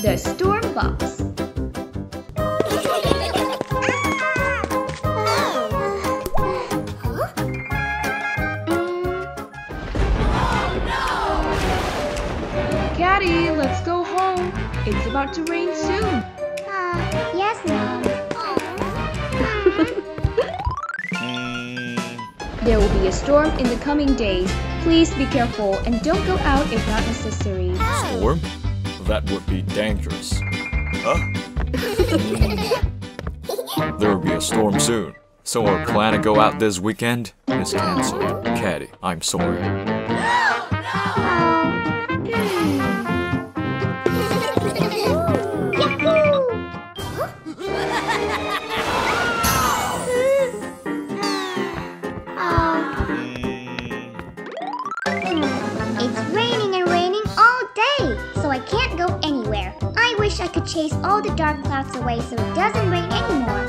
The Storm Box. Catty, let's go home. It's about to rain soon. Yes, Mom. There will be a storm in the coming days. Please be careful and don't go out if not necessary. Storm? That would be dangerous. Huh? There will be a storm soon. So our plan to go out this weekend is cancelled. Catty, I'm sorry. I could chase all the dark clouds away so it doesn't rain anymore.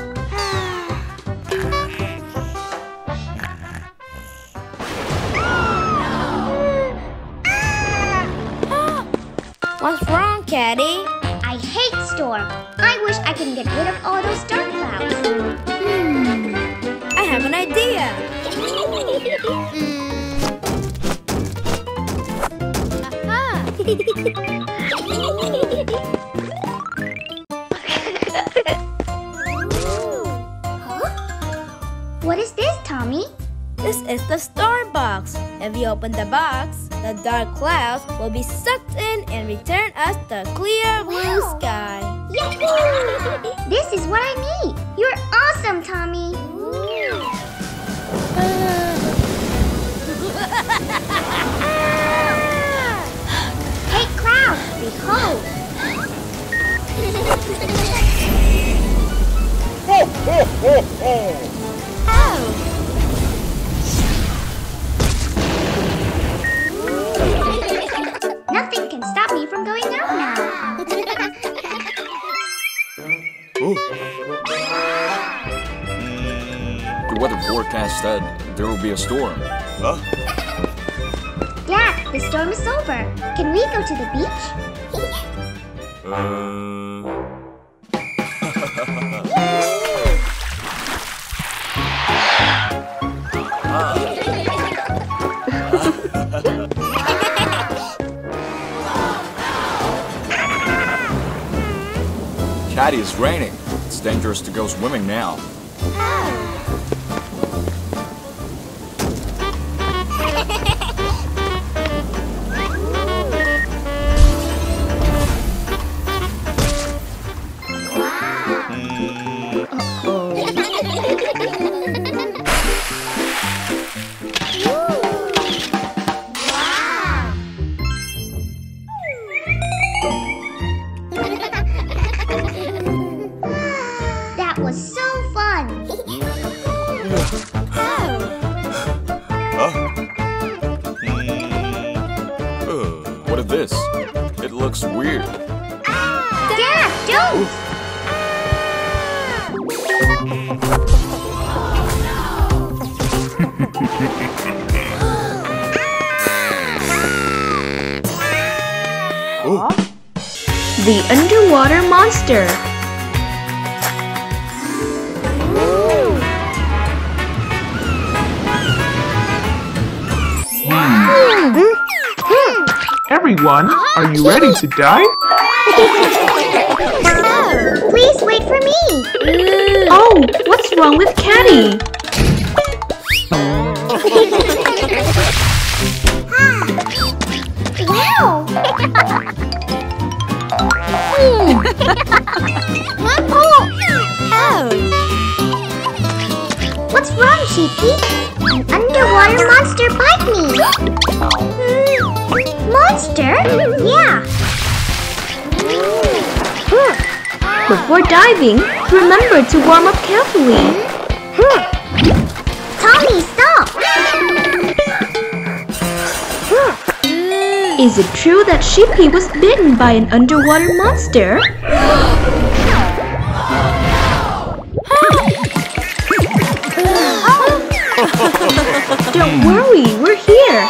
What's wrong, Catty? I hate storm. I wish I could get rid of all those dark clouds. I have an idea. Aha! What is this, Tommy? This is the Storm Box. If we open the box, the dark clouds will be sucked in and return us the clear blue sky. Yahoo! This is what I need. You're awesome, Tommy. Hey, clouds, behold. Ho, ho, ho, ho. Nothing can stop me from going out now. The weather forecast said there will be a storm. Huh? Dad, the storm is over. Can we go to the beach? Catty, it's raining. It's dangerous to go swimming now. This. It looks weird. Dad, don't! The underwater monster. Everyone, are you ready to die? No, please wait for me. Oh, what's wrong with Catty? Wow! What's wrong, Sheepy? An underwater monster bite me. Monster? Yeah. Before diving, remember to warm up carefully. Tommy, stop! Is it true that Sheepy was bitten by an underwater monster? Don't worry, we're here.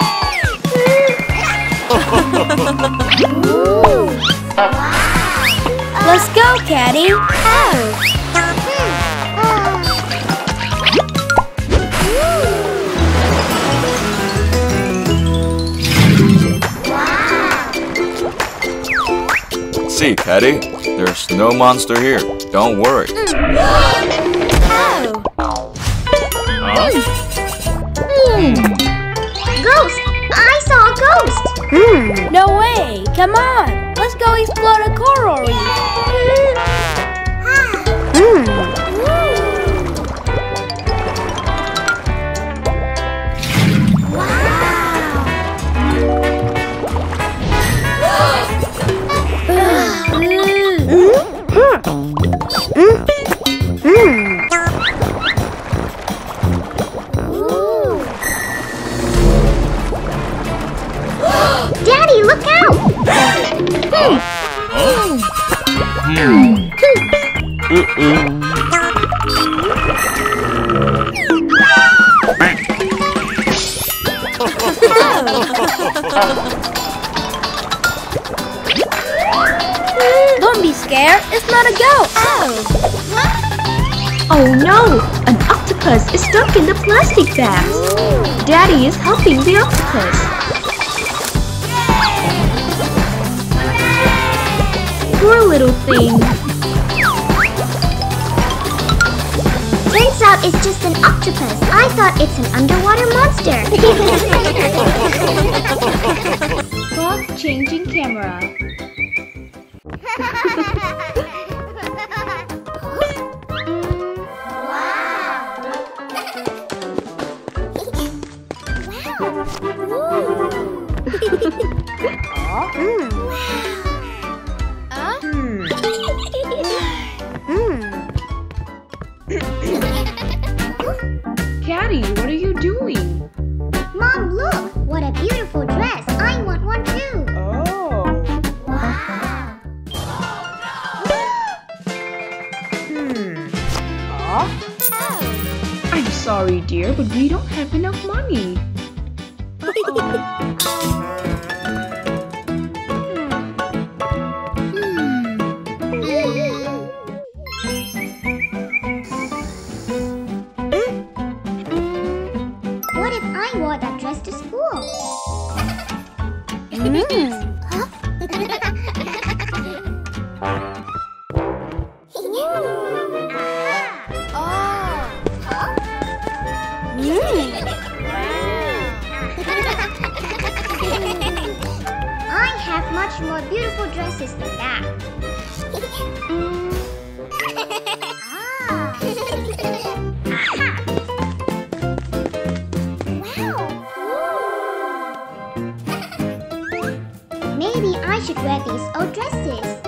Let's go, Catty. Oh. See, Catty, there's no monster here. Don't worry. Oh. Ghost! I saw a ghost! No way! Come on! Let's go explore the coral reef. Daddy, look out! Don't be scared, it's not a ghost. Oh no, an octopus is stuck in the plastic bags. Daddy is helping the octopus. Poor little thing. Turns out it's just an octopus. I thought it's an underwater monster. Fog changing camera. Wow. Wow. Catty, what are you doing? Mom, look! What a beautiful dress! I want one too! Oh! Wow! Oh, no. I'm sorry, dear, but we don't have enough money. I wore that dress to school. Huh? I have much more beautiful dresses than that. Maybe I should wear these old dresses.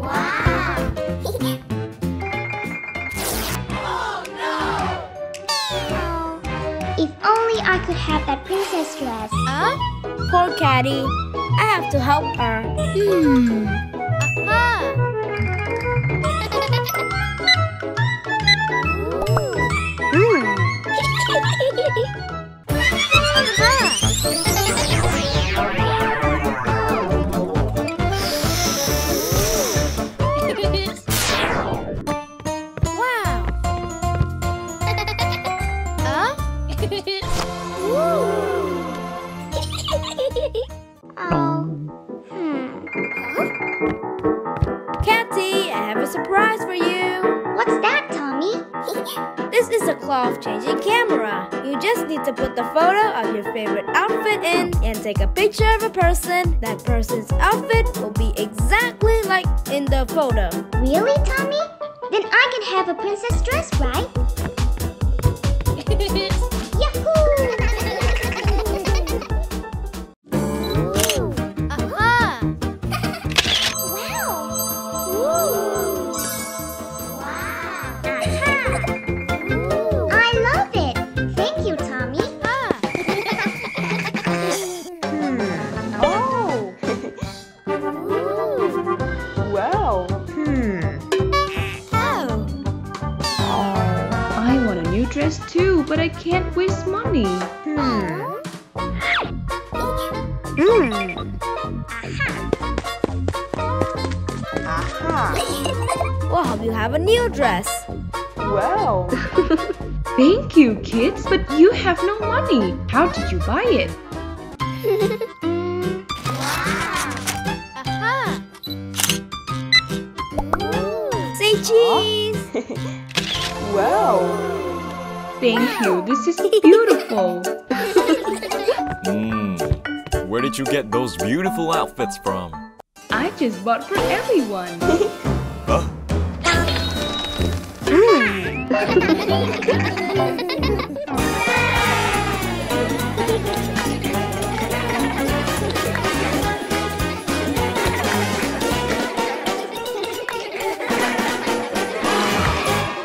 Wow! Oh no! Oh, if only I could have that princess dress. Huh? Poor Catty. I have to help her. Catty, I have a surprise for you. What's that, Tommy? This is a cloth changing camera. You just need to put the photo of your favorite outfit in and take a picture of a person. That person's outfit will be exactly like in the photo. Really, Tommy? Then I can have a princess dress, right? Dress too, but I can't. Where's money? Wow, you have a new dress. Wow. Thank you, kids, but you have no money. How did you buy it? Say cheese. Wow. Thank you. This is beautiful. Where did you get those beautiful outfits from? I just bought for everyone. Huh?